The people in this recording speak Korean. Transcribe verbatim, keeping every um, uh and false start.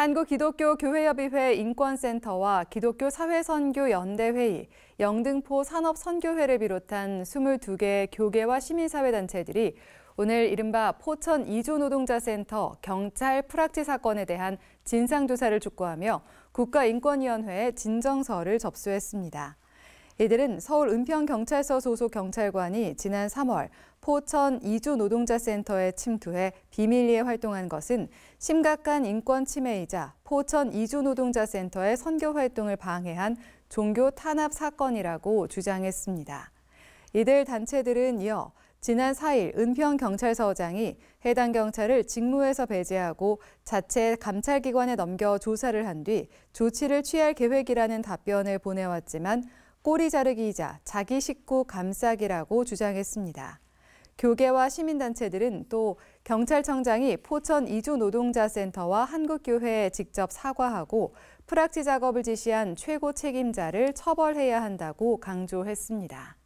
한국기독교교회협의회 인권센터와 기독교사회선교연대회의, 영등포 산업선교회를 비롯한 이십이 개 교계와 시민사회단체들이 오늘 이른바 포천 이주노동자센터 경찰 프락치 사건에 대한 진상조사를 촉구하며 국가인권위원회에 진정서를 접수했습니다. 이들은 서울 은평경찰서 소속 경찰관이 지난 삼월 포천 이주노동자센터에 침투해 비밀리에 활동한 것은 심각한 인권침해이자 포천 이주노동자센터의 선교활동을 방해한 종교탄압 사건이라고 주장했습니다. 이들 단체들은 이어 지난 사일 은평경찰서장이 해당 경찰을 직무에서 배제하고 자체 감찰기관에 넘겨 조사를 한 뒤 조치를 취할 계획이라는 답변을 보내왔지만 꼬리 자르기이자 자기 식구 감싸기라고 주장했습니다. 교계와 시민단체들은 또 경찰청장이 포천 이주노동자센터와 한국교회에 직접 사과하고 프락치 작업을 지시한 최고 책임자를 처벌해야 한다고 강조했습니다.